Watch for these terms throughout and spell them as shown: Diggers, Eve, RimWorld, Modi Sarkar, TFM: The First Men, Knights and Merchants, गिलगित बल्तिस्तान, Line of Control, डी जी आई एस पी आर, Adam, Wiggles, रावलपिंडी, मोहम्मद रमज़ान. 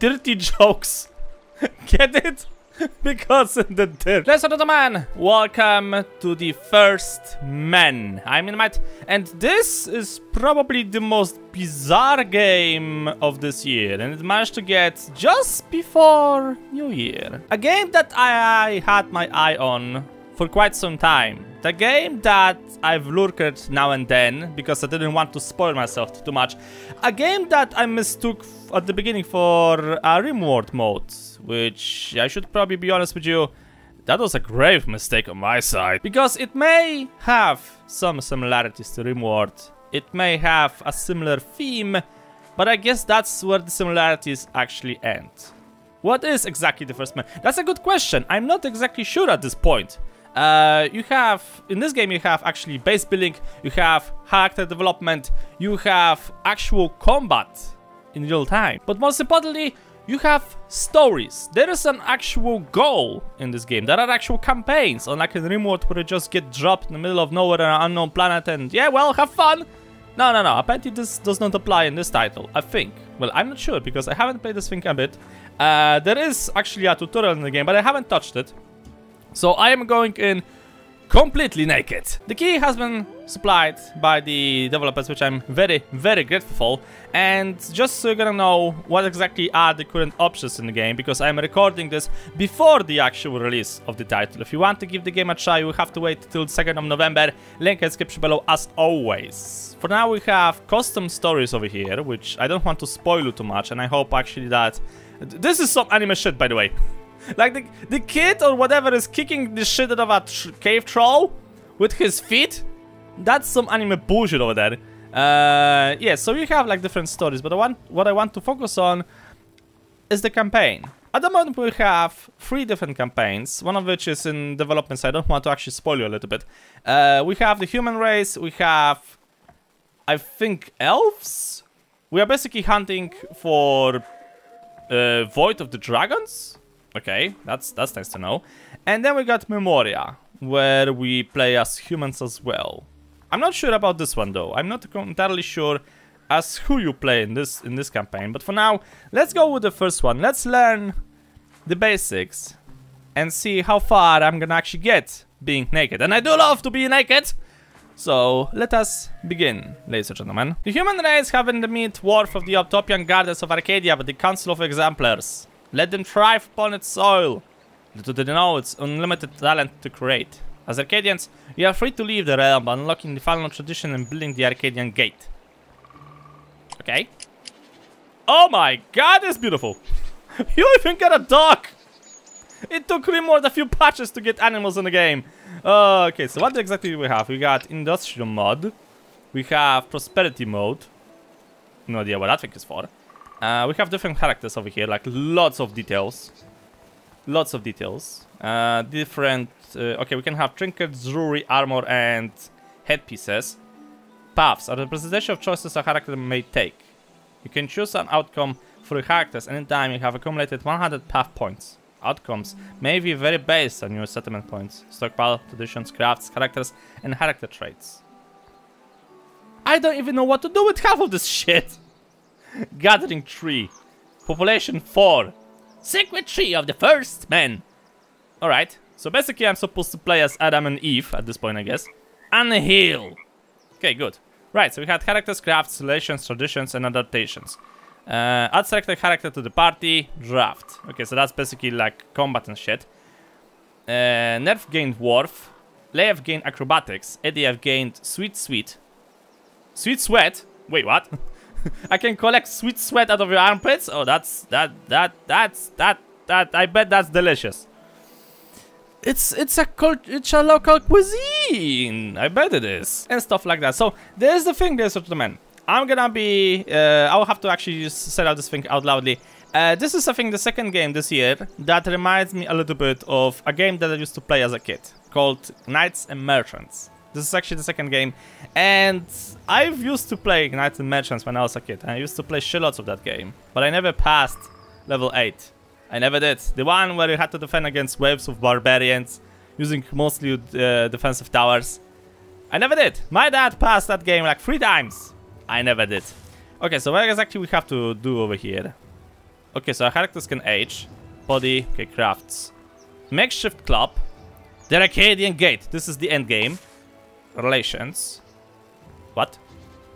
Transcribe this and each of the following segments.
dirty jokes. Get it? Because in the dirt. Listen to the man. Welcome to the first man. I'm in Matt. And this is probably the most bizarre game of this year. And it managed to get just before New Year. A game that I had my eye on for quite some time. The game that I've lurked now and then because I didn't want to spoil myself too much. A game that I mistook at the beginning for a RimWorld mode, which I should probably be honest with you, that was a grave mistake on my side. Because it may have some similarities to RimWorld, it may have a similar theme, but I guess that's where the similarities actually end. What is exactly the first man? That's a good question. I'm not exactly sure at this point. You have, in this game you have actually base building, you have character development, you have actual combat in real time. But most importantly, you have stories. There is an actual goal in this game. There are actual campaigns, unlike in RimWorld where you just get dropped in the middle of nowhere on an unknown planet and yeah, well, have fun. No, no, no, apparently this does not apply in this title, I think. Well, I'm not sure because I haven't played this thing a bit. There is actually a tutorial in the game, but I haven't touched it. So I am going in completely naked. The key has been supplied by the developers, which I'm very, very grateful for. And just so you're gonna know what exactly are the current options in the game, because I'm recording this before the actual release of the title. If you want to give the game a try, you have to wait till 2nd of November. Link in description below as always. For now, we have custom stories over here, which I don't want to spoil you too much. And I hope actually that... This is some anime shit, by the way. Like the kid or whatever is kicking the shit out of a cave troll with his feet. That's some anime bullshit over there. Yeah, so you have like different stories, but what I want to focus on is the campaign. At the moment we have 3 different campaigns, one of which is in development, so I don't want to actually spoil you a little bit. We have the human race, we have, I think, elves? We are basically hunting for Void of the Dragons. Okay, that's nice to know. And then we got Memoria, where we play as humans as well. I'm not sure about this one though. I'm not entirely sure as who you play in this campaign. But for now, let's go with the first one. Let's learn the basics and see how far I'm gonna actually get being naked. And I do love to be naked! So, let us begin, ladies and gentlemen. The human race have in the meat dwarf of the Optopian Goddess of Arcadia, but the Council of Exemplars. Let them thrive upon its soil. Little did they know its unlimited talent to create. As Arcadians, you are free to leave the realm by unlocking the final tradition and building the Arcadian Gate. Okay. Oh my god, it's beautiful. You even got a dog. It took me more than a few patches to get animals in the game. Okay, so what exactly do we have? We got Industrial Mod. We have Prosperity Mode. No idea what that thing is for. We have different characters over here, like lots of details. Lots of details. Okay, we can have trinkets, jewelry, armor, and headpieces. Paths are the representation of choices a character may take. You can choose an outcome for your characters anytime you have accumulated 100 path points. Outcomes may be very based on your settlement points, stockpile, traditions, crafts, characters, and character traits. I don't even know what to do with half of this shit! Gathering tree. Population 4. Secret tree of the first man. Alright, so basically I'm supposed to play as Adam and Eve at this point, I guess. And heal. Okay, good. Right, so we had characters, crafts, relations, traditions, and adaptations. Add selected character to the party. Draft. Okay, so that's basically like combat and shit. Nerf gained dwarf. Leif gained acrobatics. ADF gained sweet sweat. Wait, what? I can collect sweet sweat out of your armpits? Oh, that's I bet that's delicious. It's a local cuisine. I bet it is. And stuff like that. So, there's the thing, ladies and gentlemen. I'm gonna be... I'll have to actually just set out this thing out loudly. This is, I think, the second game this year that reminds me a little bit of a game that I used to play as a kid called Knights and Merchants. This is actually the second game, and I've used to play Knights and Merchants when I was a kid. I used to play shitloads of that game, but I never passed level 8. I never did. The one where you had to defend against waves of barbarians, using mostly defensive towers. I never did. My dad passed that game like 3 times. I never did. Okay, so what exactly we have to do over here? Okay, so our characters can age. Body, okay, crafts. Makeshift club. The Arcadian Gate. This is the end game. Relations. What?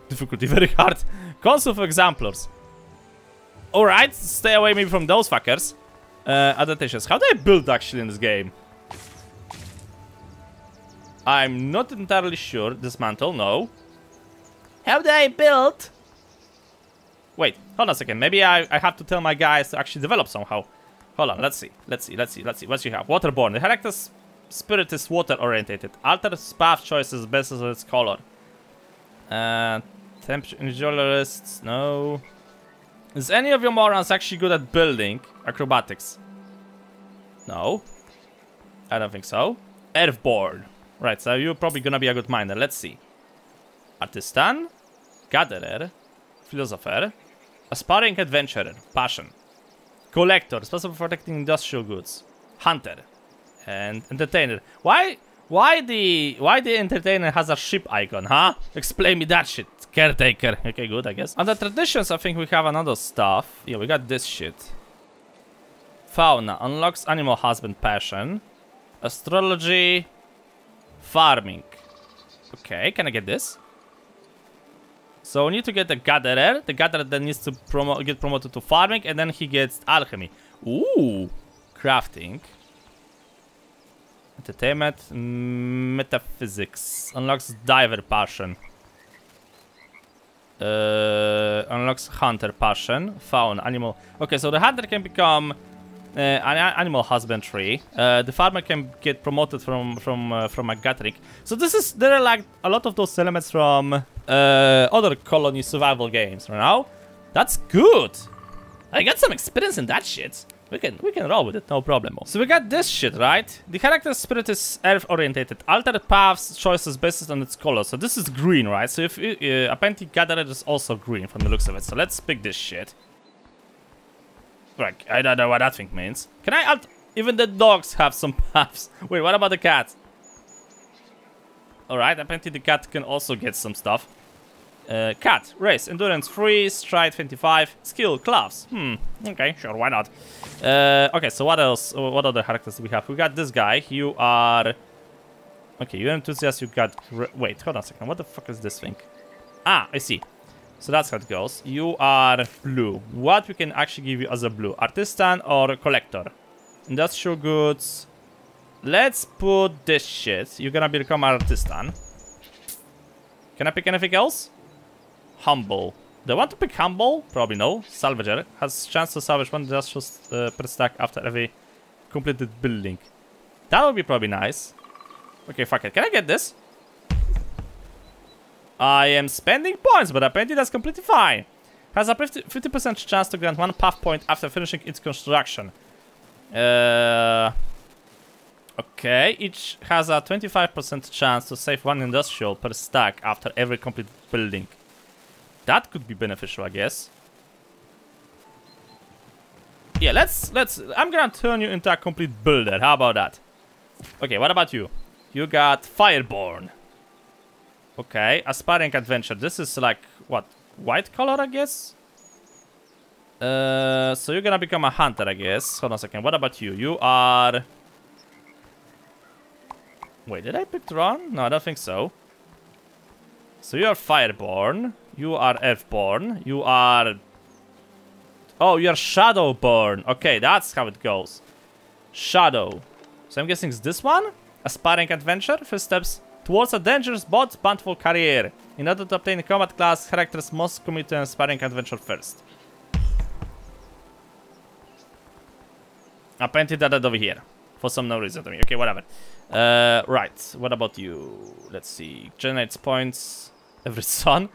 Difficulty very hard. Council of Exemplars. Alright, stay away maybe from those fuckers. Adaptations. How do I build actually in this game? I'm not entirely sure. Dismantle, no. How do I build? Wait, hold on a second. Maybe I have to tell my guys to actually develop somehow. Hold on, let's see. What you have? Waterborne. The character's spirit is water-oriented. Alters path choices based on its color. Temperature individualists, no. Is any of your morons actually good at building acrobatics? No. I don't think so. Earthborn. Right, so you're probably gonna be a good miner. Let's see. Artisan, gatherer, philosopher, aspiring adventurer, passion, collector, responsible for protecting industrial goods, hunter, and entertainer. Why the entertainer has a ship icon, huh? Explain me that shit. Caretaker. Okay, good, I guess. Under traditions, I think we have another stuff. Yeah, we got this shit. Fauna unlocks animal husband passion, astrology, farming. Okay, can I get this? So we need to get the gatherer. The gatherer then needs to get promoted to farming, and then he gets alchemy. Ooh, crafting. Entertainment, metaphysics, unlocks diver passion, unlocks hunter passion, fauna, animal. Okay, so the hunter can become animal husbandry. The farmer can get promoted from a gathering. So this is, there are like a lot of those elements from other colony survival games right now. That's good. I got some experience in that shit. We can roll with it, no problem. So we got this shit, right? The character's spirit is earth-oriented. Alter paths, choices based on its color. So this is green, right? So if apparently gatherer is also green from the looks of it. So let's pick this shit. Right, I don't know what that thing means. Can I alt? Even the dogs have some paths. Wait, what about the cat? Alright, apparently the cat can also get some stuff. Cat, race, endurance 3, stride 25, skill, gloves. Okay, sure, why not? Okay, so what else? What other characters do we have? We got this guy. You are... Okay, you're enthusiast, you got... Wait, hold on a second. What the fuck is this thing? Ah, I see. So that's how it goes. You are blue. What we can actually give you as a blue? Artisan or collector? Industrial goods. Let's put this shit. You're gonna become artisan. Can I pick anything else? Humble. Do I want to pick humble? Probably no. Salvager has chance to salvage one industrial per stack after every completed building. That would be probably nice. Okay, fuck it. Can I get this? I am spending points, but apparently that's completely fine. Has a 50% chance to grant one path point after finishing its construction. Okay, each has a 25% chance to save one industrial per stack after every complete building. That could be beneficial, I guess. Yeah, I'm gonna turn you into a complete builder. How about that? Okay, what about you? You got Fireborn. Okay, aspiring adventure. This is like, what? White color, I guess? So you're gonna become a hunter, I guess. Hold on a second. What about you? You are... Wait, did I pick wrong? No, I don't think so. So you are Fireborn. You are Earthborn. You are... Oh, you are Shadowborn. Okay, that's how it goes. Shadow. So I'm guessing it's this one? Aspiring adventure. First steps towards a dangerous but bountiful career. In order to obtain a combat class, characters must commit to an aspiring adventure first. I painted that over here. For some no reason to me. Okay, whatever. Right, what about you? Let's see. Generates points every sun.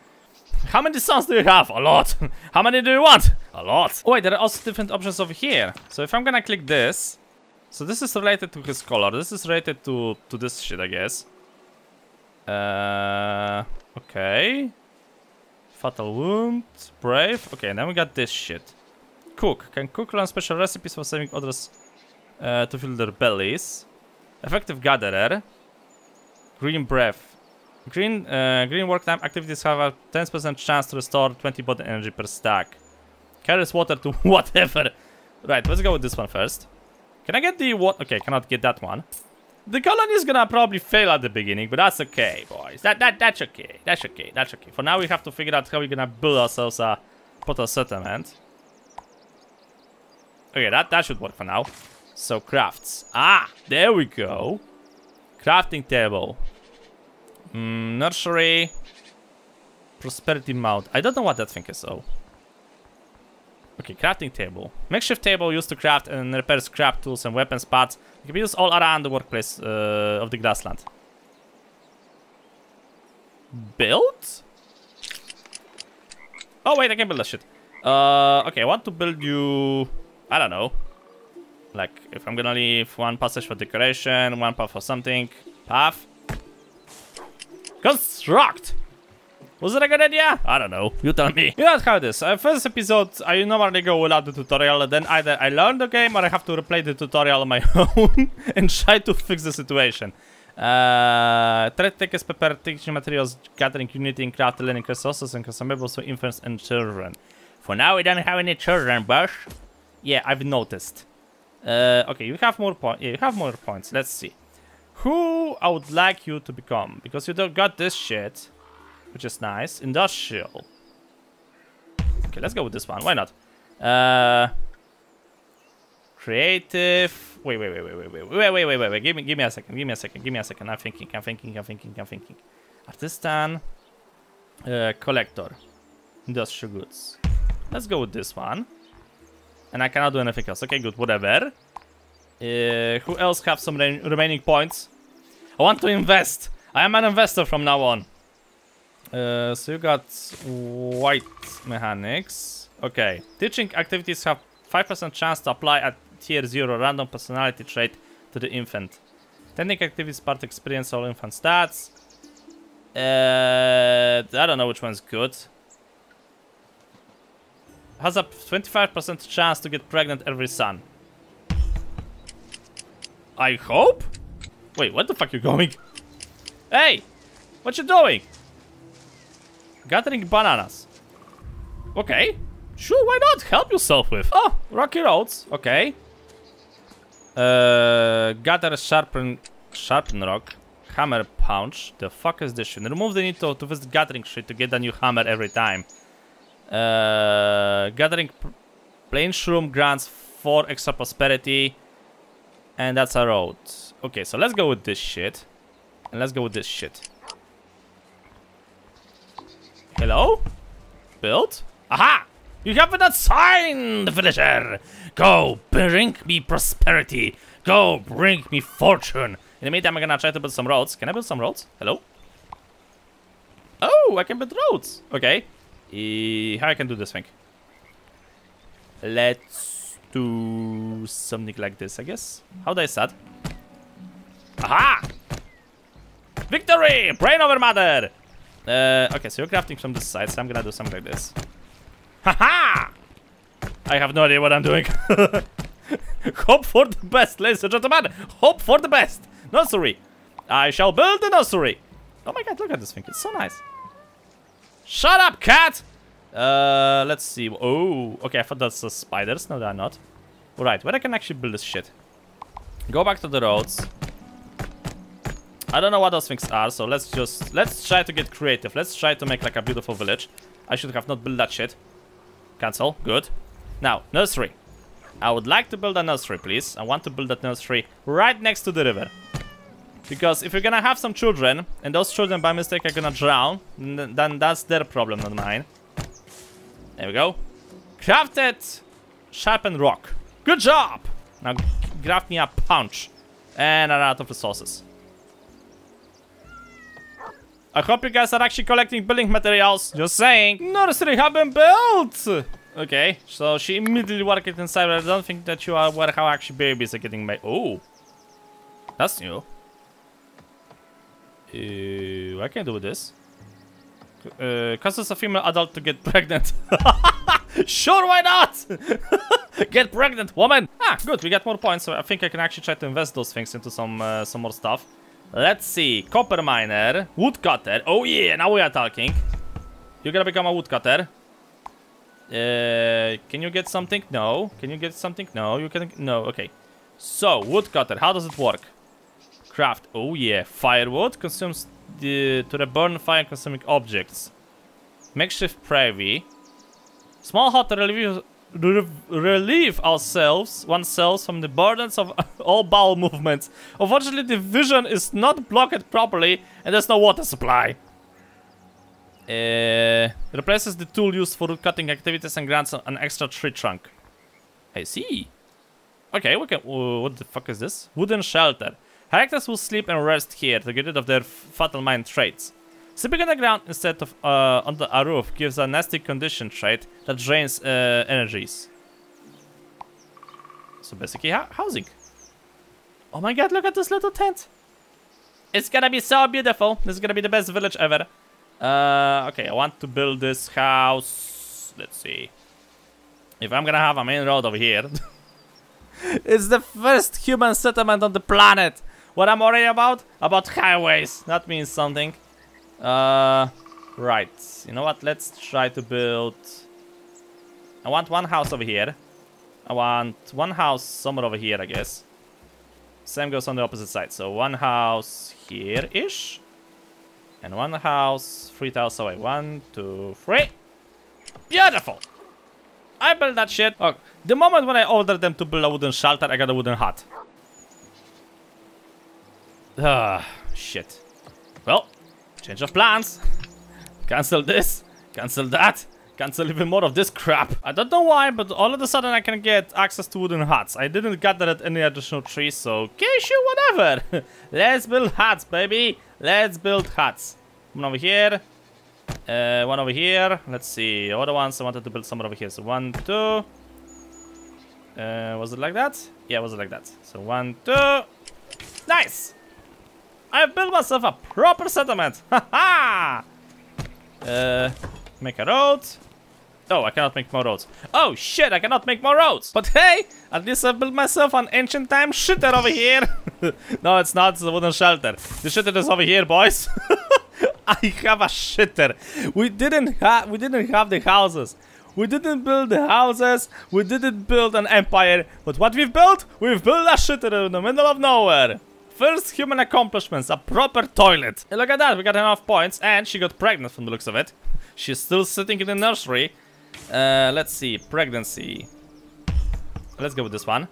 How many suns do you have? A lot. How many do you want? A lot. Oh, wait, there are also different options over here. So if I'm gonna click this, so this is related to his color. This is related to this shit, I guess. Okay. Fatal wound, brave. Okay, and then we got this shit. Cook. Can cook learn special recipes for saving others to fill their bellies. Effective gatherer. Green breath. Green work time activities have a 10% chance to restore 20 body energy per stack. Carries water to whatever. Right, let's go with this one first. Can I get the what? Okay, cannot get that one. The colony is gonna probably fail at the beginning, but that's okay, boys. That's okay. That's okay. That's okay. For now, we have to figure out how we're gonna build ourselves a potato settlement. Okay, that should work for now. So crafts. Ah, there we go. Crafting table. Nursery. Prosperity mount. I don't know what that thing is, though. Okay, crafting table. Makeshift table used to craft and repair scrap tools and weapons parts. It can be used all around the workplace of the grassland. Build? Oh, wait, I can build that shit. Okay, I want to build you... I don't know. Like, if I'm gonna leave one passage for decoration, one path for something. Path. Construct! Was it a good idea? I don't know. You tell me. You know how it is. First episode, I normally go without the tutorial. Then either I learn the game or I have to replay the tutorial on my own and try to fix the situation. Threat takers, prepare teaching materials, gathering unity and craft, learning resources and consumables for infants and children. For now, we don't have any children, Bush. Yeah, I've noticed. Okay, you have more points. Yeah, you have more points. Let's see. Who I would like you to become? Because you don't got this shit. Which is nice. Industrial. Okay, let's go with this one. Why not? Creative. Wait. Give me a second. Give me a second. I'm thinking. Artisan. Collector. Industrial goods. Let's go with this one. And I cannot do anything else. Okay, good. Whatever. Who else have some remaining points? I want to invest. I am an investor from now on. So you got white mechanics. Okay, teaching activities have 5% chance to apply at tier 0 random personality trait to the infant. Technical activities part experience all infant stats. I don't know which one's good. Has a 25% chance to get pregnant every son. I hope? Wait, what the fuck you going? Hey! What you doing? Gathering bananas. Okay. Sure, why not? Help yourself with. Oh, rocky roads. Okay. Gather, sharpen rock. Hammer punch. The fuck is this shit? Remove the need to visit gathering shit to get a new hammer every time. Gathering plain shroom grants 4 extra prosperity. And that's a road. Okay, so let's go with this shit. And let's go with this shit. Hello? Build? Aha! You have not signed, villager! Go bring me prosperity! Go bring me fortune! In the meantime, I'm gonna try to build some roads. Can I build some roads? Hello? Oh, I can build roads! Okay. How I can do this thing? Let's do something like this, I guess. How do I start? Aha! Victory! Brain over matter! Okay, so you're crafting from this side, so I'm gonna do something like this. Haha! I have no idea what I'm doing. Hope for the best, ladies and gentlemen! Hope for the best! Nursery! I shall build the nursery! Oh my god, look at this thing, it's so nice. Shut up, cat! Let's see. Oh, okay, I thought that's spiders. No, they're not. Alright, where I can actually build this shit. Go back to the roads. I don't know what those things are, so let's try to get creative. Let's try to make like a beautiful village. I should have not built that shit. Cancel. Good. Now, nursery. I would like to build a nursery, please. I want to build that nursery right next to the river. Because if you're gonna have some children, and those children by mistake are gonna drown, then that's their problem, not mine. There we go. Crafted sharpened rock. Good job! Now, craft me a punch. And I'm out of resources. I hope you guys are actually collecting building materials. Just saying. Nursery have been built! Okay, so she immediately worked it inside, but I don't think that you are aware how actually babies are getting made. Oh. That's new. I can do this. Causes a female adult to get pregnant. Sure, why not? Get pregnant, woman! Ah, good, we got more points, so I think I can actually try to invest those things into some more stuff. Let's see, copper miner, woodcutter. Oh yeah, now we are talking. You're gonna become a woodcutter. Can you get something? No. Can you get something? No. You can. No. Okay. So woodcutter, how does it work? Craft. Oh yeah. Firewood consumes the to the burn fire consuming objects. Makeshift privy. Small hut to relieve oneself from the burdens of all bowel movements. Unfortunately, the vision is not blocked properly, and there's no water supply. Replaces the tool used for root cutting activities and grants an extra tree trunk. I see. Okay, we can. What the fuck is this? Wooden shelter. Characters will sleep and rest here to get rid of their fatal mind traits. Sleeping on the ground instead of on a roof gives a nasty condition trait that drains energies. So basically, housing. Oh my god! Look at this little tent. It's gonna be so beautiful. This is gonna be the best village ever. Okay, I want to build this house. Let's see. If I'm gonna have a main road over here. It's the first human settlement on the planet. What I'm worried about highways. That means something. Right. You know what? Let's try to build. I want one house over here. I want one house somewhere over here, I guess. Same goes on the opposite side. So one house here-ish. And one house, 3 tiles away. 1, 2, 3. Beautiful! I built that shit. Oh, the moment when I ordered them to build a wooden shelter, I got a wooden hut. Ah, shit. Well, change of plans. Cancel this. Cancel that. Cancel even more of this crap. I don't know why, but all of a sudden I can get access to wooden huts. I didn't gather at any additional trees, so kiss you, whatever. Let's build huts, baby. Let's build huts. One over here. One over here. Let's see. Other ones I wanted to build somewhere over here. So 1, 2. Was it like that? Yeah, was it like that? So 1, 2. Nice. I built myself a proper settlement. Ha ha. Make a road. Oh, I cannot make more roads. Oh shit, I cannot make more roads. But hey, at least I built myself an ancient time shitter over here. No, it's not, it's a wooden shelter. The shitter is over here, boys. I have a shitter. We didn't have the houses. We didn't build the houses. We didn't build an empire. But what we've built a shitter in the middle of nowhere. First human accomplishments, a proper toilet. And look at that, we got enough points and she got pregnant from the looks of it. She's still sitting in the nursery. Let's see, pregnancy. Let's go with this one.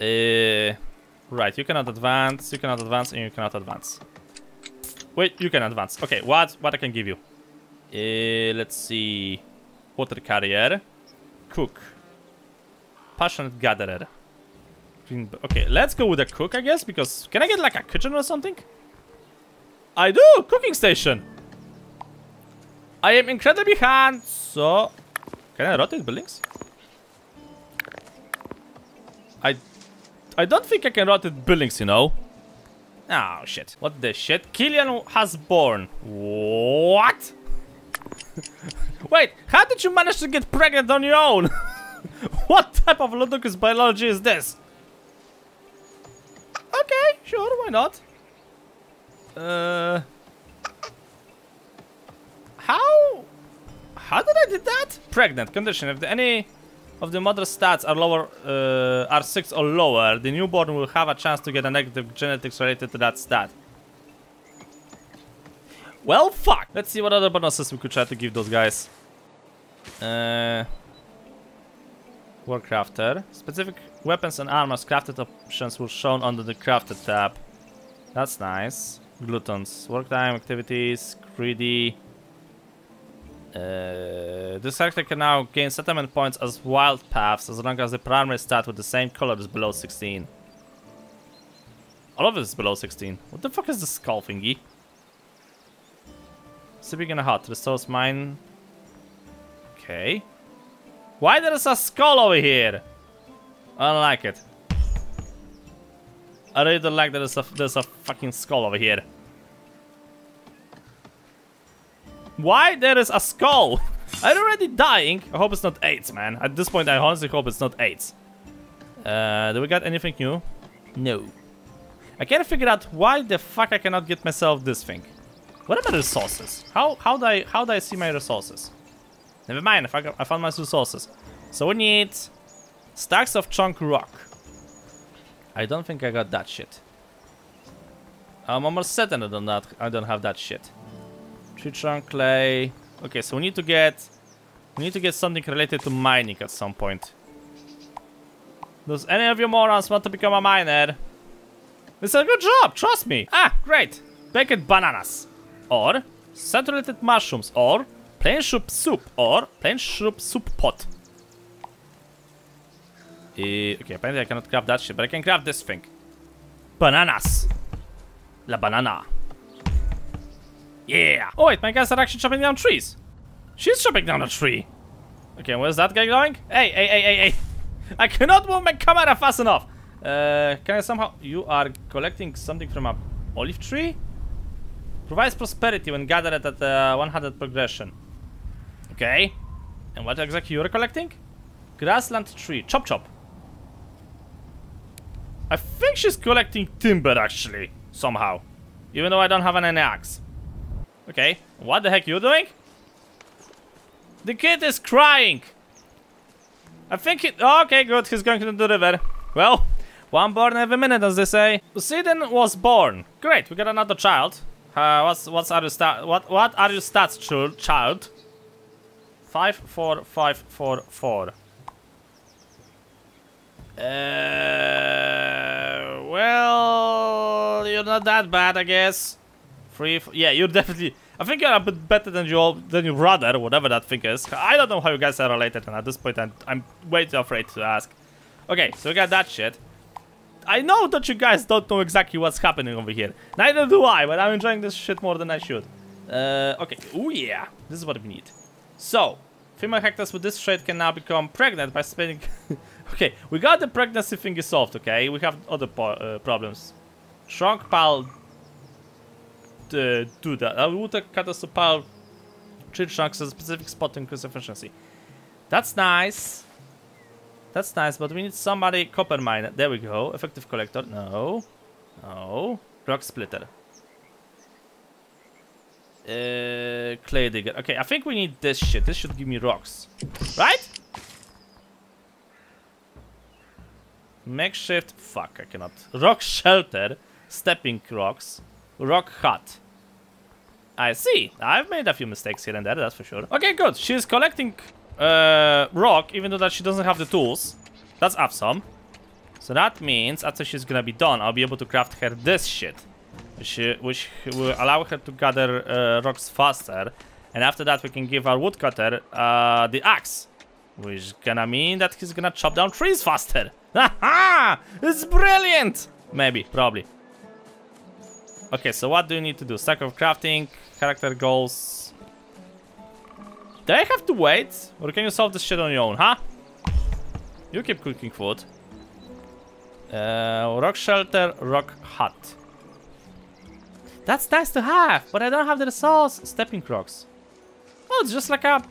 Right, you cannot advance, and you cannot advance. Wait, you can advance. Okay, what I can give you? Let's see. Water carrier. Cook. Passionate gatherer. Okay, let's go with a cook, I guess, because... Can I get, like, a kitchen or something? I do! Cooking station! I am incredibly behind, so... Can I rotate buildings? I don't think I can rotate buildings, you know. Oh, shit. What the shit? Killian has born. What? Wait, how did you manage to get pregnant on your own? What type of ludicrous biology is this? Okay, sure, why not? How did I do that? Pregnant condition. If any of the mother's stats are lower, are 6 or lower, the newborn will have a chance to get a negative genetics related to that stat. Well, fuck. Let's see what other bonuses we could try to give those guys. Warcrafter. Specific weapons and armors crafted options were shown under the crafted tab. That's nice. Gluttons. Work time, activities, greedy. This character can now gain settlement points as wild paths as long as the primary stat with the same color is below 16. All of it is below 16. What the fuck is this skull thingy? Sleeping in a hut, restores mine. Okay. Why there is a skull over here? I don't like it. I really don't like that there's a fucking skull over here. Why there is a skull? I'm already dying. I hope it's not AIDS, man. At this point, I honestly hope it's not AIDS. Do we got anything new? No. I can't figure out why the fuck I cannot get myself this thing. What are my resources? How do I see my resources? Never mind, I found my resources. So we need stacks of chunk rock. I don't think I got that shit. I'm almost certain I don't have that shit. Tree trunk clay. Okay, so we need to get something related to mining at some point. Does any of you morons want to become a miner? It's a good job, trust me. Ah, great. Baked bananas, or saturated mushrooms, or plain soup soup, or plain soup soup pot. Okay, apparently I cannot craft that shit, but I can craft this thing. Bananas. La banana. Yeah. Oh wait, my guys are actually chopping down trees. She's chopping down a tree. Okay, where's that guy going? Hey, hey, hey, hey, hey. I cannot move my camera fast enough. Can I somehow... You are collecting something from a olive tree? Provides prosperity when gathered at 100 progression. Okay. And what exactly you are collecting? Grassland tree. Chop chop. I think she's collecting timber actually. Somehow. Even though I don't have an axe. Okay. What the heck you doing? The kid is crying. I think it... Okay, good. He's going to the river. Well, one born every minute, as they say. Poseidon was born. Great, we got another child. What are your stats, child? 5, 4, 5, 4, 4. Well, you're not that bad, I guess. 3, 4, yeah, you're definitely. I think you're a bit better than your brother, whatever that thing is. I don't know how you guys are related, and at this point, I'm way too afraid to ask. Okay, so we got that shit. I know that you guys don't know exactly what's happening over here. Neither do I, but I'm enjoying this shit more than I should. Okay. Oh yeah, this is what we need. So, female hectares with this trait can now become pregnant by spending... Okay, we got the pregnancy thing solved, okay? We have other problems. Shrunk pal... do that. I would cut us a pal... Tree trunks at a specific spot to increase efficiency. That's nice. That's nice, but we need somebody copper miner. There we go. Effective collector. No. No. Rock splitter. Clay digger. Okay, I think we need this shit. This should give me rocks. Right? Makeshift. Fuck, I cannot. Rock shelter. Stepping rocks. Rock hut. I see. I've made a few mistakes here and there, that's for sure. Okay, good. She's collecting... rock, even though that she doesn't have the tools. That's awesome. So that means after she's gonna be done, I'll be able to craft her this shit, which will allow her to gather rocks faster. And after that we can give our woodcutter the axe, which is gonna mean that he's gonna chop down trees faster. Haha! It's brilliant! Maybe, probably. Okay, so what do you need to do? Stack of crafting, character goals. Do I have to wait? Or can you solve this shit on your own, huh? You keep cooking food. Rock shelter, rock hut. That's nice to have, but I don't have the resource. Stepping rocks. Oh, it's just like a...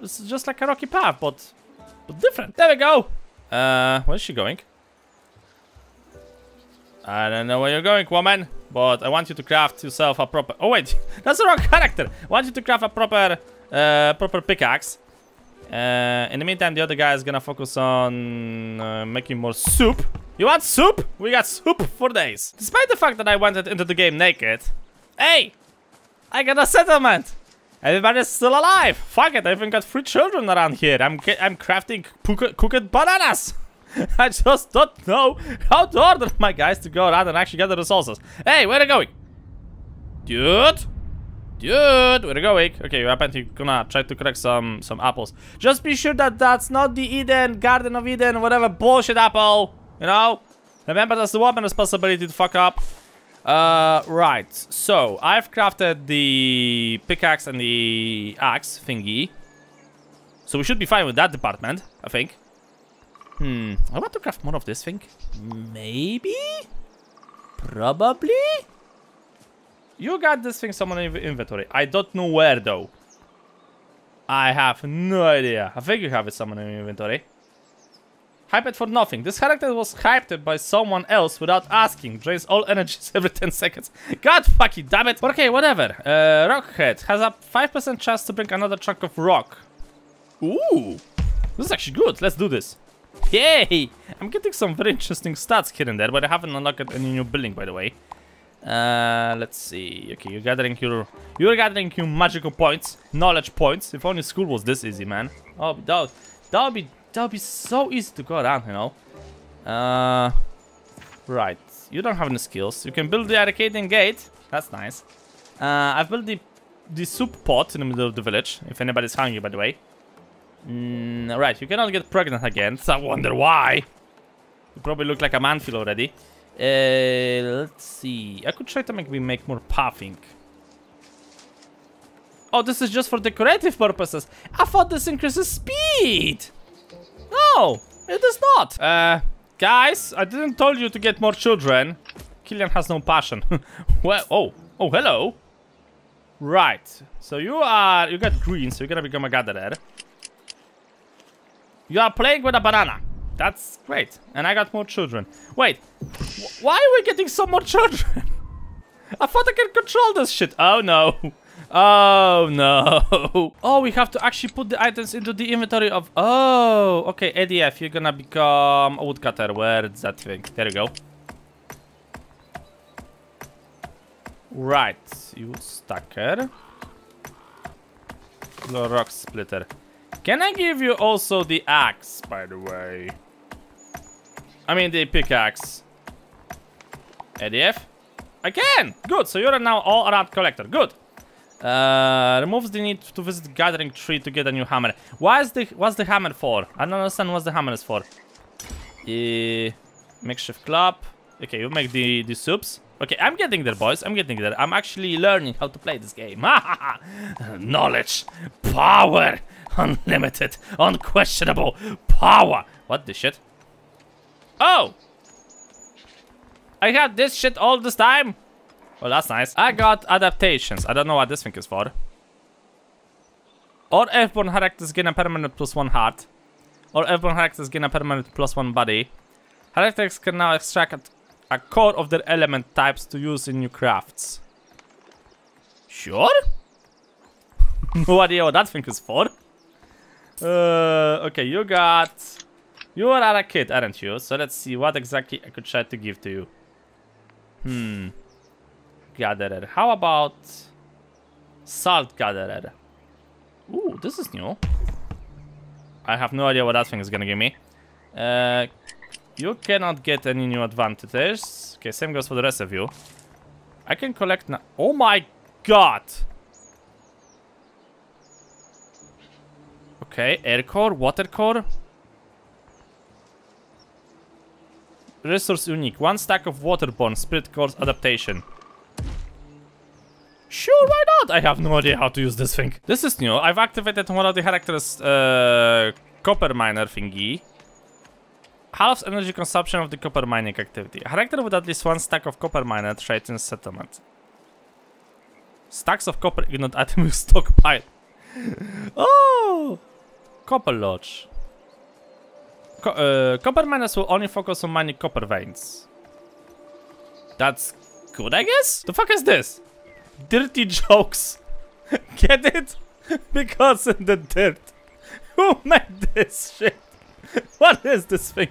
It's just like a rocky path, but different. There we go! Where's she going? I don't know where you're going, woman. But I want you to craft yourself a proper... Oh, wait. That's the wrong character. I want you to craft a proper... proper pickaxe. In the meantime, the other guy is gonna focus on making more soup. You want soup? We got soup for days. Despite the fact that I went into the game naked. Hey! I got a settlement! Everybody's still alive! Fuck it, I even got 3 children around here. I'm crafting cooked bananas! I just don't know how to order my guys to go around and actually get the resources. Hey, where are you going? Dude! Dude, where are you going? Okay, you're apparently gonna try to collect some apples. Just be sure that that's not the Eden, Garden of Eden, whatever bullshit apple. You know? Remember, that's the woman's responsibility to fuck up. Right. So, I've crafted the pickaxe and the axe thingy. So we should be fine with that department, I think. I want to craft more of this thing. Maybe? Probably? You got this thing somewhere in inventory. I don't know where though. I have no idea. I think you have it somewhere in inventory. Hyped for nothing. This character was hyped by someone else without asking. Drains all energies every 10 seconds. God fucking damn it. Okay, whatever. Rockhead has a 5% chance to bring another chunk of rock. Ooh, this is actually good. Let's do this. Yay! I'm getting some very interesting stats here and there, but I haven't unlocked any new building, by the way. Let's see. Okay, you're gathering your magical points, knowledge points. If only school was this easy, man. Oh, that would be so easy to go around, you know. Right. You don't have any skills. You can build the arcadian gate. That's nice. I've built the soup pot in the middle of the village. If anybody's hungry, by the way. Right, you cannot get pregnant again, so I wonder why. You probably look like a manfeel already. Let's see. I could try to make more puffing. Oh, this is just for decorative purposes. I thought this increases speed. No, it is not. Guys, I didn't tell you to get more children. Killian has no passion. Well, oh, hello. Right. So you got green, so you're gonna become a gatherer. You are playing with a banana. That's great. And I got more children. Wait, why are we getting so more children? I thought I could control this shit. Oh no. Oh no. Oh, we have to actually put the items into the inventory of... Oh, okay, ADF, you're gonna become a woodcutter. Where's that thing? There you go. Right, you stacker. The rock splitter. Can I give you also the axe, by the way? I mean the pickaxe. ADF? Again! Good, so you're now all-around collector. Good. Removes the need to visit gathering tree to get a new hammer. What's the hammer for? I don't understand what the hammer is for. Makeshift club. Okay, you make the soups. Okay, I'm getting there, boys. I'm getting there. I'm actually learning how to play this game. Knowledge. Power. Unlimited. Unquestionable. Power. What the shit? Oh! I had this shit all this time? Well, that's nice. I got adaptations. I don't know what this thing is for. All F-born characters gain a permanent +1 heart. All F-born characters gain a permanent +1 body. Characters can now extract a core of their element types to use in new crafts. Sure? No idea what that thing is for. Okay, you are a kid, aren't you? So let's see what exactly I could try to give to you. Gatherer. How about salt gatherer? Ooh, this is new. I have no idea what that thing is gonna give me. You cannot get any new advantages. Okay, same goes for the rest of you. I can collect now. Oh my god! Okay, air core, water core. Resource unique. 1 stack of waterborne, spirit cores, adaptation. Sure, why not? I have no idea how to use this thing. This is new. I've activated one of the characters' copper miner thingy. Halves energy consumption of the copper mining activity. A character with at least 1 stack of copper miner trade in settlement. Stacks of copper ignored item stockpile. Oh! Copper lodge. Copper miners will only focus on mining copper veins. That's good, I guess? The fuck is this? Dirty jokes. Get it? Because in the dirt. Who made this shit? What is this thing?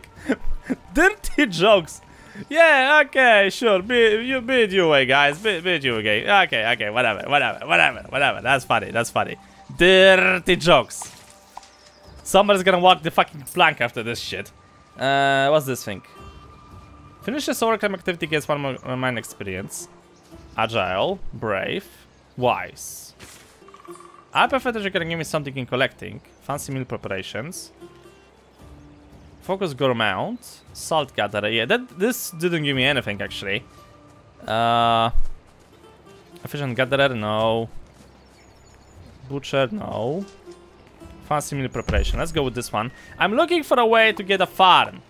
Dirty jokes. Yeah, okay, sure. Be it your way, guys. Be it your way. Okay, whatever. That's funny. Dirty jokes. Somebody's gonna walk the fucking plank after this shit. What's this thing? Finishes overcome activity, gets 1 more mine experience. Agile, brave, wise. I prefer that you're gonna give me something in collecting. Fancy meal preparations. Focus gourmand, salt gatherer. Yeah, this didn't give me anything actually. Efficient gatherer, no. Butcher, no. Fancy meal preparation. Let's go with this one. I'm looking for a way to get a farm.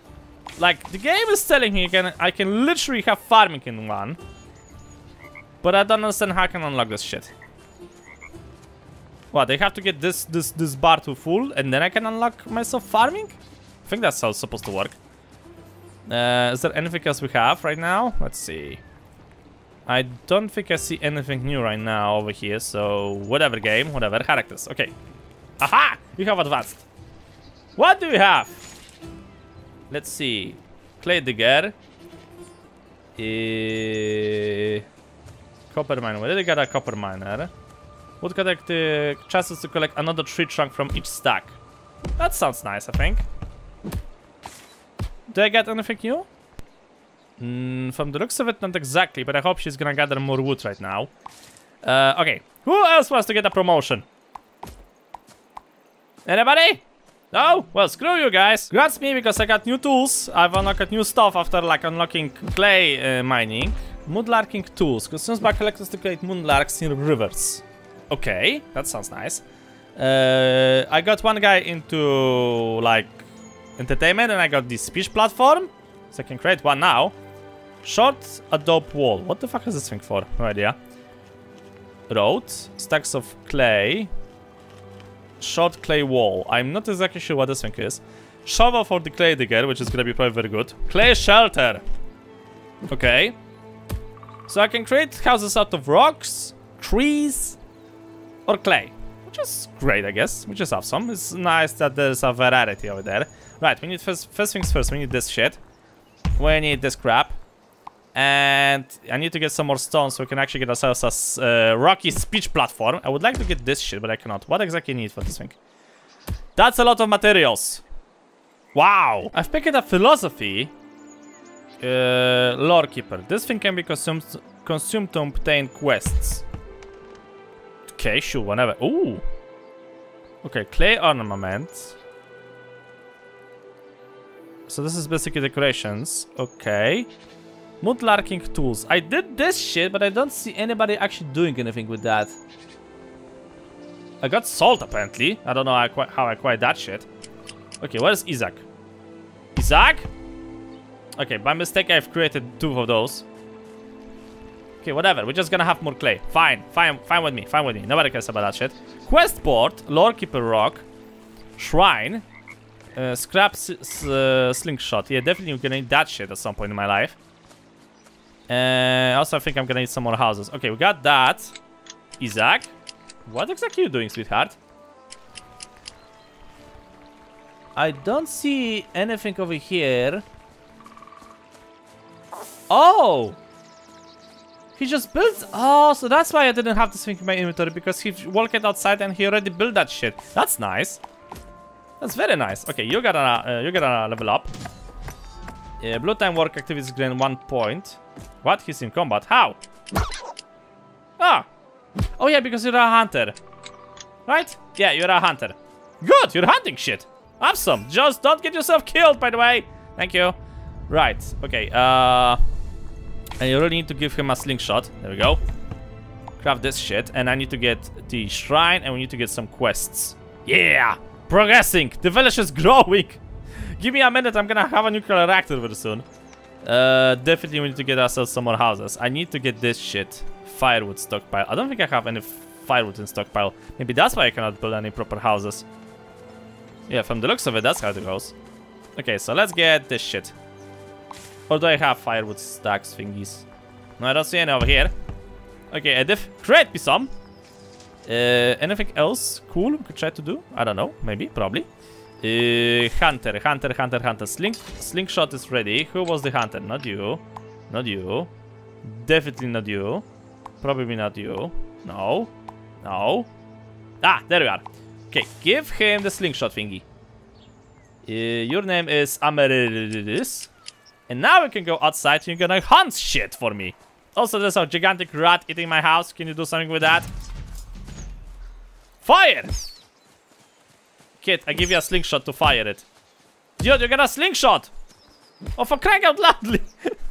Like the game is telling me, I can literally have farming in one, but I don't understand how I can unlock this shit. What? They have to get this bar to full, and then I can unlock myself farming. I think that's how it's supposed to work. Is there anything else we have right now? Let's see. I don't think I see anything new right now over here, so whatever game, whatever characters. Okay. Aha! You have advanced. What do we have? Let's see. Clay digger. Copper miner. Where did I get a copper miner? Would collect the chances to collect another tree trunk from each stack. That sounds nice, I think. Did I get anything new? From the looks of it, not exactly, but I hope she's gonna gather more wood right now. Okay. Who else wants to get a promotion? Anybody? No? Well, screw you guys. That's me, because I got new tools. I've unlocked new stuff after, like, unlocking clay mining. Moonlarking tools. Consumes by collectors to create moonlarks in rivers. Okay, that sounds nice. I got one guy into, like, entertainment, and I got this speech platform. So I can create one now. Short adobe wall. What the fuck is this thing for? No idea. Road. Stacks of clay. Short clay wall. I'm not exactly sure what this thing is. Shovel for the clay digger, which is gonna be probably very good. Clay shelter. Okay. So I can create houses out of rocks, trees, or clay. Which is great, I guess. Which is awesome. It's nice that there's a variety over there. Right, we need first things first. We need this shit. We need this crap. And I need to get some more stones so we can actually get ourselves a rocky speech platform. I would like to get this shit, but I cannot. What exactly do you need for this thing? That's a lot of materials. Wow. I've picked up philosophy. Lore keeper. This thing can be consumed to obtain quests. Okay, sure, whatever. Ooh. Okay, clay ornament. So this is basically decorations. Okay. Moonlarking tools. I did this shit, but I don't see anybody actually doing anything with that. I got salt, apparently. I don't know how I acquired that shit. Okay, where's Isaac? Isaac? Okay, by mistake, I've created two of those. Okay, whatever. We're just gonna have more clay. Fine. Fine with me. Fine with me. Nobody cares about that shit. Quest board. Lorekeeper rock. Shrine. Scrap slingshot. Yeah, definitely I'm gonna need that shit at some point in my life. Also, I think I'm gonna need some more houses. Okay, we got that. Isaac, what exactly are you doing, sweetheart? I don't see anything over here. Oh! He just built... Oh, so that's why I didn't have this thing in my inventory, because he walked outside and he already built that shit. That's nice. That's very nice. Okay, you gotta level up. Blue time work activities gain 1 point. What? He's in combat. How? Ah! Oh yeah, because you're a hunter. Right? Yeah, you're a hunter. Good! You're hunting shit! Awesome! Just don't get yourself killed, by the way! Thank you. Right, okay, and you really need to give him a slingshot. There we go. Craft this shit, and I need to get the shrine, and we need to get some quests. Yeah! Progressing! The village is growing! Give me a minute, I'm gonna have a nuclear reactor very soon. Definitely we need to get ourselves some more houses. I need to get this shit. Firewood stockpile. I don't think I have any firewood in stockpile. Maybe that's why I cannot build any proper houses. Yeah, from the looks of it, that's how it goes. Okay, so let's get this shit. Or do I have firewood stacks thingies? No, I don't see any over here. Okay, Edith, create me some. Anything else cool we could try to do? I don't know, maybe, probably. Hunter. Slingshot is ready. Who was the hunter? Not you. Not you. Definitely not you. Probably not you. No. No. Ah, there we are. Okay, give him the slingshot thingy. Your name is Ameridis. And now we can go outside and you're gonna hunt shit for me. Also, there's a gigantic rat eating my house. Can you do something with that? Fire! Kid, I give you a slingshot to fire it. Dude, you got a slingshot! Oh, for crying out loudly!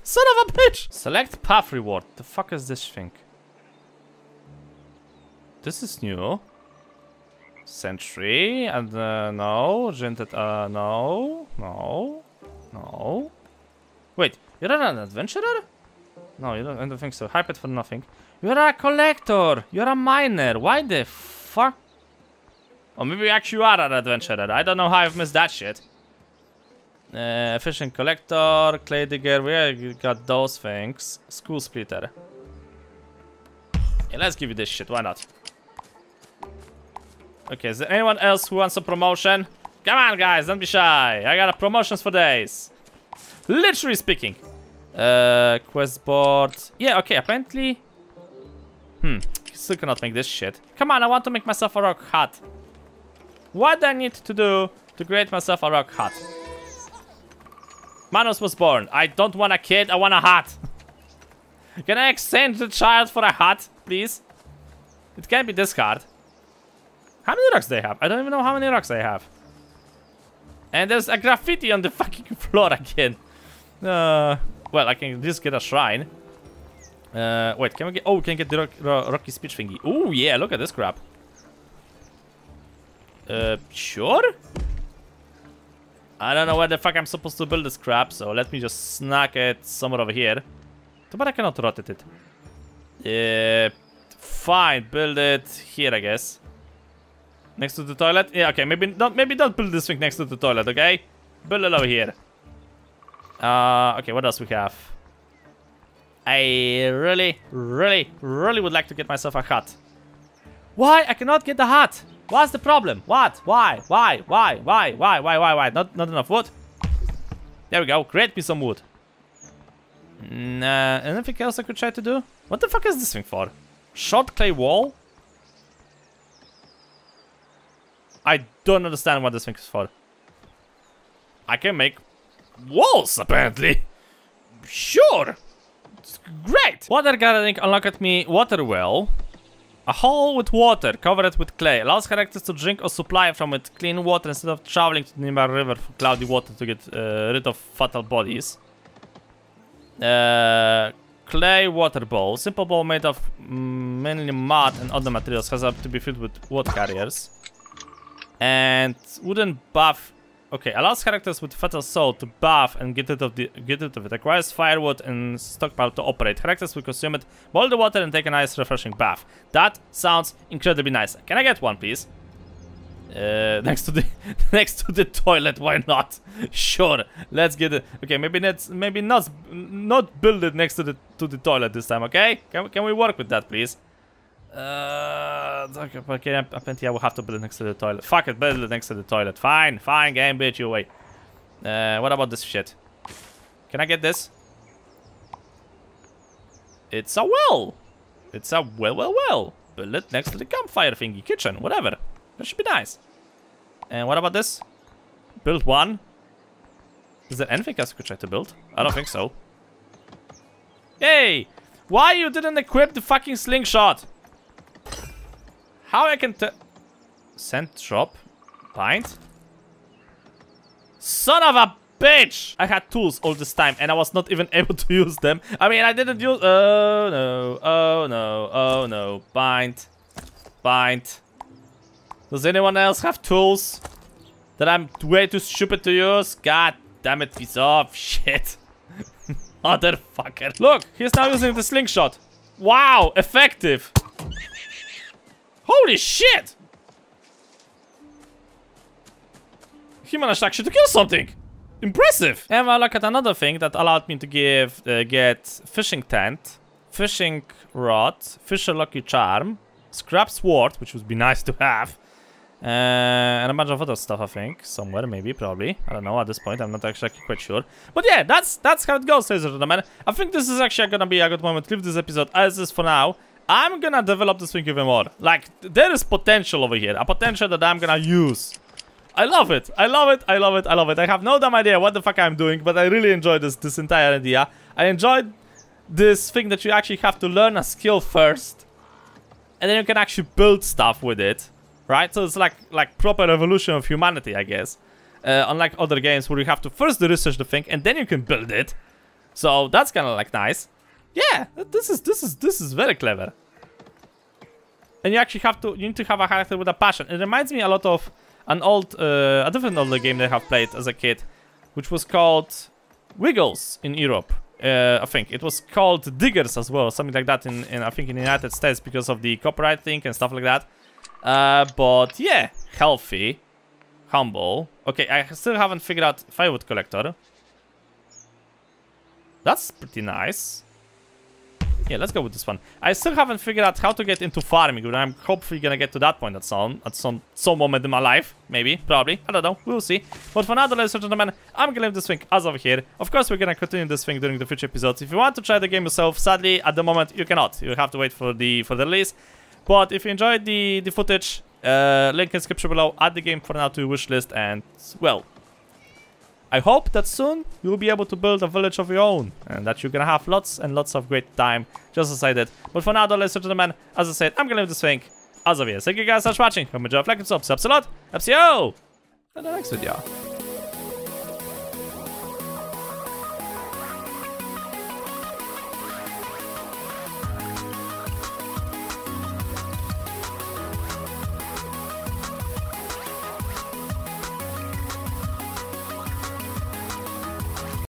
Son of a bitch! Select path reward. The fuck is this thing? This is new. Sentry, and no. Gented, no. No. No. Wait, you're an adventurer? No, you don't, I don't think so. Hype it for nothing. You're a collector! You're a miner! Why the fuck? Or maybe actually you are an adventurer. I don't know how I've missed that shit. Fishing collector, clay digger. We got those things. School splitter. Yeah, let's give you this shit. Why not? Okay, is there anyone else who wants a promotion? Come on, guys, don't be shy. I got promotions for days. Literally speaking. Quest board. Yeah, okay, apparently. Still cannot make this shit. Come on, I want to make myself a rock hut. What do I need to do to create myself a rock hut? Manos was born. I don't want a kid, I want a hut. Can I exchange the child for a hut, please? It can't be this hard. How many rocks do they have? I don't even know how many rocks I have. And there's a graffiti on the fucking floor again. Well, I can just get a shrine. Wait, can we get... Oh, we can get the Rocky speech thingy. Oh, yeah, look at this crap. Sure? I don't know where the fuck I'm supposed to build this crap, so let me just snack it somewhere over here. Too bad I cannot rotate it. Fine, build it here, I guess. Next to the toilet? Yeah, okay, maybe don't build this thing next to the toilet, okay? Build it over here. Okay, what else we have? I really would like to get myself a hut. Why? I cannot get the hut. What's the problem? What? Why? Not enough wood? There we go. Create me some wood. Nah, anything else I could try to do? What the fuck is this thing for? Short clay wall? I don't understand what this thing is for. I can make walls, apparently. Sure. Great! Water gathering unlocked me water well. A hole with water, covered with clay. Allows characters to drink or supply from it clean water instead of traveling to the nearby river for cloudy water to get rid of fatal bodies. Clay water bowl. Simple bowl made of mainly mud and other materials. Has up to be filled with water carriers. And wooden bath. Okay, allows characters with fatal soul to buff and get rid of it. Acquires firewood and stockpile to operate. Characters will consume it, boil the water, and take a nice refreshing bath. That sounds incredibly nice. Can I get one, please? Next to the toilet. Why not? Sure, let's get it. Okay, maybe not build it next to the toilet this time. Okay, can we work with that, please? Okay, I will have to build it next to the toilet. Fuck it, build it next to the toilet. Fine, game, bitch, you away. What about this shit? Can I get this? It's a well. It's a well. Build it next to the campfire thingy, kitchen, whatever. That should be nice. And what about this? Build one. Is there anything else I could try to build? I don't think so. Yay! Why you didn't equip the fucking slingshot? How I can send drop? Bind? Son of a bitch! I had tools all this time and I was not even able to use them. I mean, I didn't use... Oh no. Bind. Does anyone else have tools that I'm way too stupid to use? God damn it, piece of shit. Motherfucker. Look, he's now using the slingshot. Wow, effective. Holy shit! He managed actually to kill something. Impressive. And I look at another thing that allowed me to get fishing tent, fishing rod, fisher lucky charm, scrap sword, which would be nice to have, and a bunch of other stuff. I think somewhere, maybe, probably. I don't know. At this point, I'm not actually quite sure. But yeah, that's how it goes, ladies and gentlemen. I think this is actually gonna be a good moment to leave this episode as is for now. I'm gonna develop this thing even more. Like, there is potential over here. A potential that I'm gonna use. I love it. I have no damn idea what the fuck I'm doing, but I really enjoyed this entire idea. I enjoyed this thing that you actually have to learn a skill first. And then you can actually build stuff with it. Right? So it's like proper evolution of humanity, I guess. Unlike other games where you have to first research the thing and then you can build it. So that's kind of like nice. Yeah, this is very clever. And you actually need to have a character with a passion. It reminds me a lot of an different older game that I have played as a kid, which was called Wiggles in Europe. I think it was called Diggers as well, something like that in the United States because of the copyright thing and stuff like that. But yeah, healthy, humble. Okay, I still haven't figured out firewood collector. That's pretty nice. Yeah, let's go with this one. I still haven't figured out how to get into farming, but I'm hopefully gonna get to that point at some moment in my life. Maybe, probably, I don't know, we'll see. But for now, ladies and gentlemen, I'm gonna leave this thing as of here. Of course, we're gonna continue this thing during the future episodes. If you want to try the game yourself, sadly, at the moment, you cannot. You have to wait for the release. But if you enjoyed the footage, link in description below, add the game for now to your wish list, and, well, I hope that soon you'll be able to build a village of your own and that you're gonna have lots and lots of great time, just as I did. But for now, ladies and gentlemen, as I said, I'm gonna leave this thing as of here. Thank you guys so much for watching. Hope you enjoyed. Like and subscribe. Thanks a lot. See you in the next video.